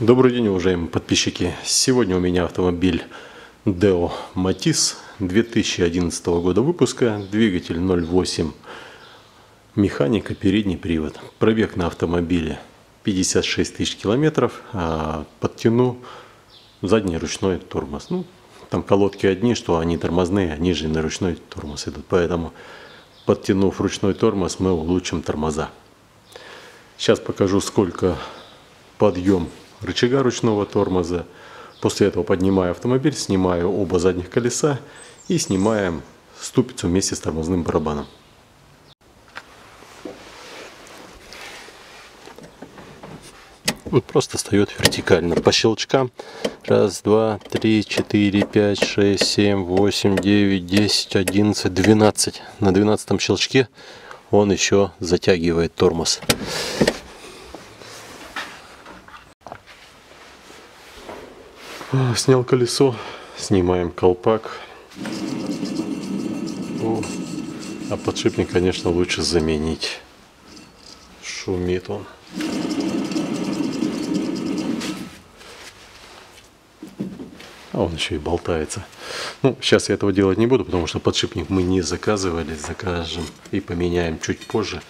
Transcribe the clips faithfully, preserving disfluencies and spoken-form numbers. Добрый день, уважаемые подписчики! Сегодня у меня автомобиль Daewoo Matiz две тысячи одиннадцатого года выпуска, двигатель ноль восемь, механика, передний привод. Пробег на автомобиле пятьдесят шесть тысяч километров, а подтяну задний ручной тормоз. Ну, там колодки одни, что они тормозные, они же на ручной тормоз идут, поэтому подтянув ручной тормоз, мы улучшим тормоза. Сейчас покажу, сколько подъем рычага ручного тормоза. После этого поднимаю автомобиль, снимаю оба задних колеса и снимаем ступицу вместе с тормозным барабаном. Вот просто встает вертикально по щелчкам. Раз, два, три, четыре, пять, шесть, семь, восемь, девять, десять, одиннадцать, двенадцать. На двенадцатом щелчке он еще затягивает тормоз. Снял колесо, снимаем колпак. О, а подшипник, конечно, лучше заменить. Шумит он. А он еще и болтается. Ну, сейчас я этого делать не буду, потому что подшипник мы не заказывали. Закажем и поменяем чуть позже.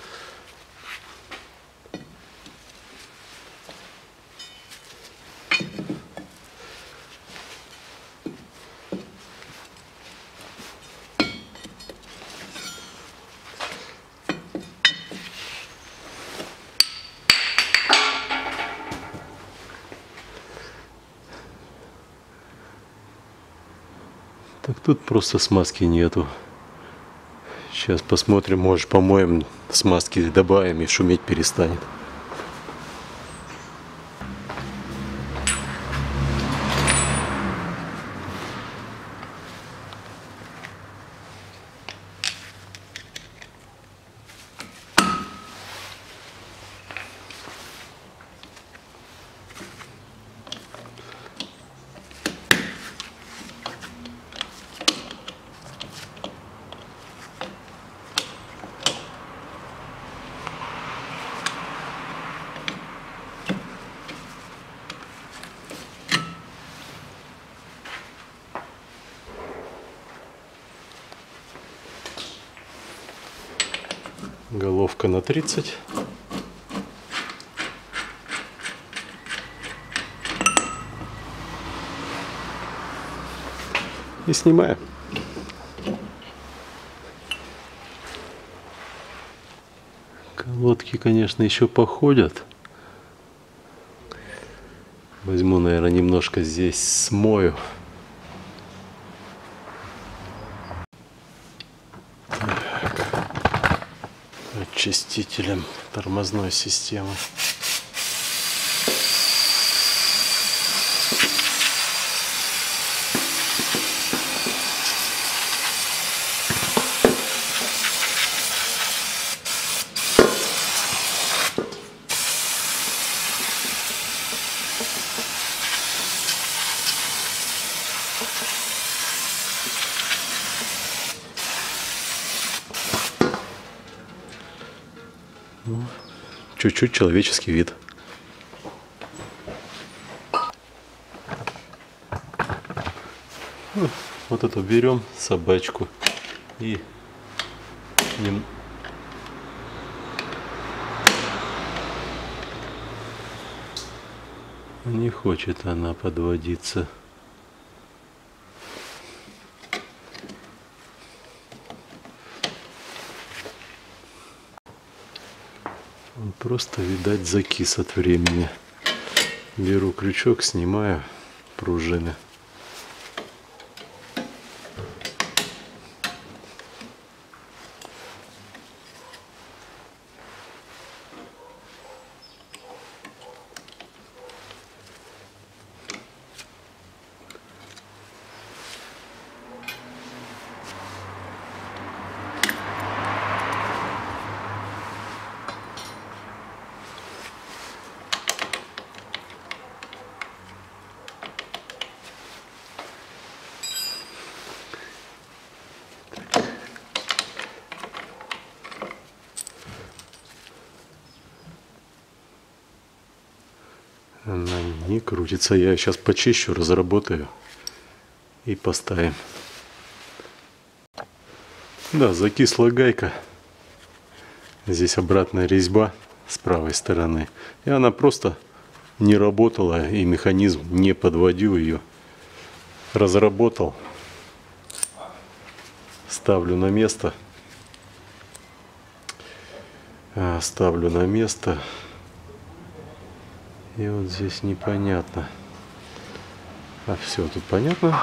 Так, тут просто смазки нету. Сейчас посмотрим, может, помоем, смазки добавим и шуметь перестанет. Головка на тридцать. И снимаем. Колодки, конечно, еще походят. Возьму, наверное, немножко здесь смою. Очистителем тормозной системы. Чуть-чуть человеческий вид. Вот эту берем собачку и нем... не хочет она подводиться. Просто, видать, закис от времени. Беру крючок, снимаю пружины. Она не крутится. Я ее сейчас почищу, разработаю и поставим. Да, закисла гайка. Здесь обратная резьба с правой стороны. И она просто не работала, и механизм не подводил ее. Разработал. Ставлю на место. Ставлю на место. И вот здесь непонятно. А все тут понятно.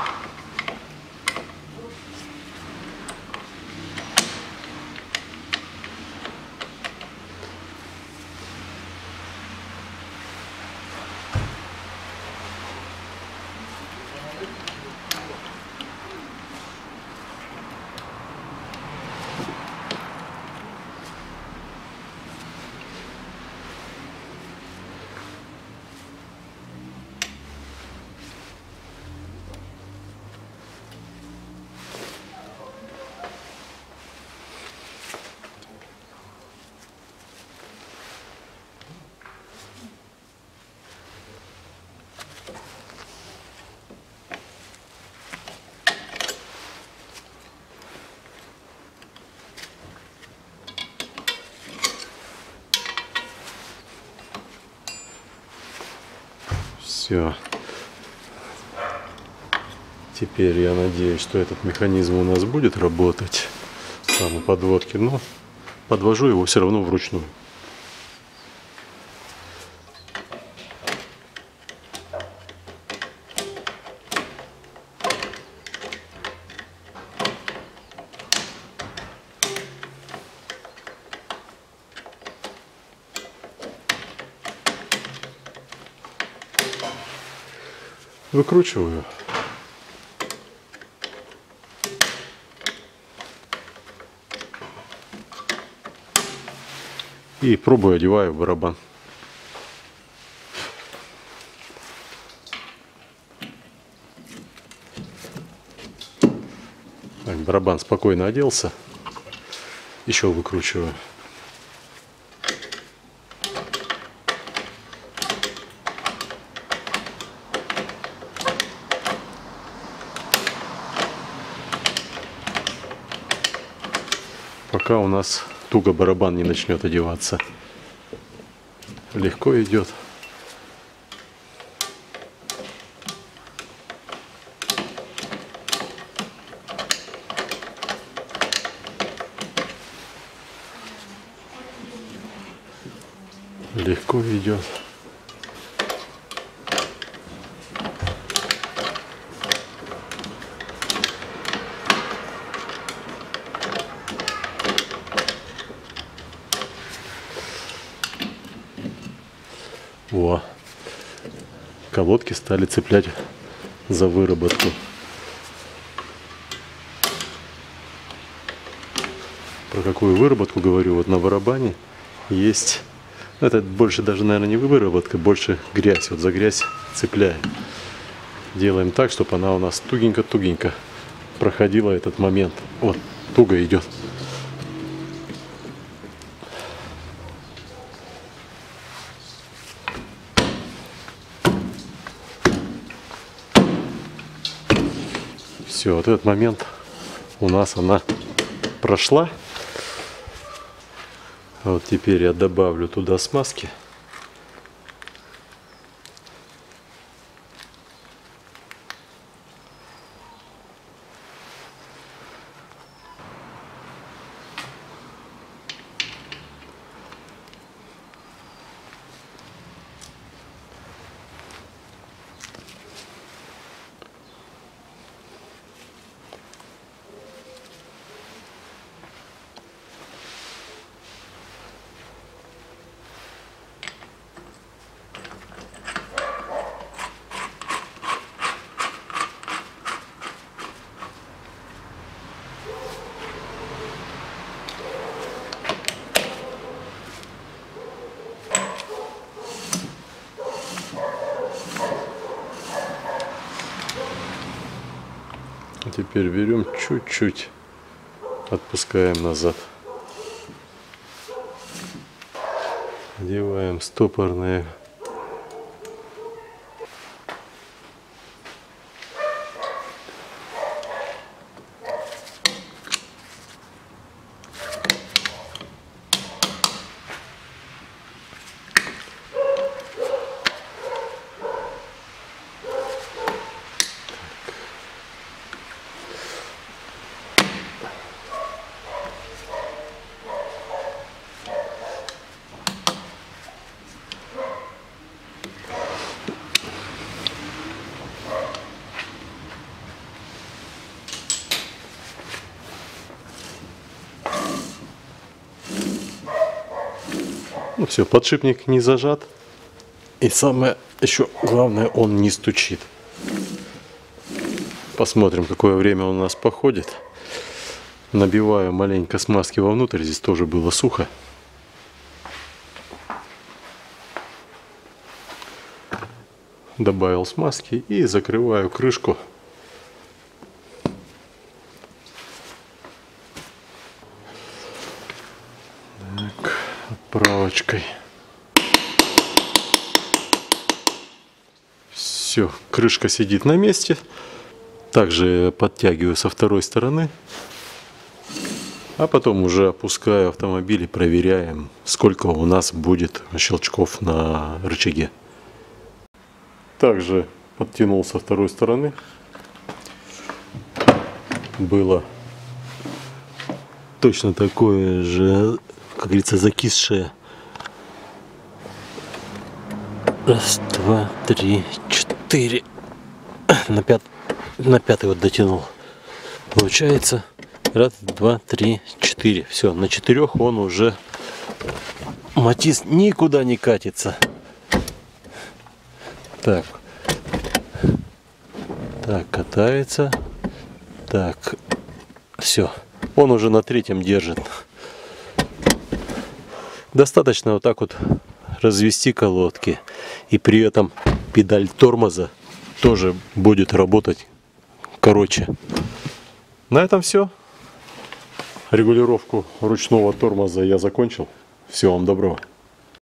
Все. Теперь я надеюсь, что этот механизм у нас будет работать. Там у подводки. Но подвожу его все равно вручную. Выкручиваю. И пробую, одеваю в барабан. Так, барабан спокойно оделся. Еще выкручиваю. Пока у нас туго барабан не начнет одеваться. Легко идет. Легко идет. Во. Колодки стали цеплять за выработку. Про какую выработку говорю? Вот на барабане есть, это больше даже, наверное, не выработка, больше грязь. Вот за грязь цепляем. Делаем так, чтобы она у нас тугенько-тугенько проходила этот момент. Вот, туго идет. Все, вот этот момент у нас она прошла. Вот теперь я добавлю туда смазки. Теперь берем чуть-чуть, отпускаем назад. Одеваем стопорные Все, подшипник не зажат. И самое еще главное, он не стучит. Посмотрим, какое время у нас походит. Набиваю маленько смазки вовнутрь. Здесь тоже было сухо. Добавил смазки и закрываю крышку. Так, отправочкой. Все, крышка сидит на месте. Также подтягиваю со второй стороны. А потом уже опускаю автомобиль и проверяем, сколько у нас будет щелчков на рычаге. Также подтянул со второй стороны. Было точно такое же, как говорится, закисшее. Раз, два, три, четыре. На, пят... на пятый вот дотянул. Получается. Раз, два, три, четыре. Все, на четырех он уже, Matiz, никуда не катится. Так, так, катается, так, все, он уже на третьем держит. Достаточно вот так вот развести колодки, и при этом педаль тормоза тоже будет работать короче. На этом все. Регулировку ручного тормоза я закончил. Всего вам доброго.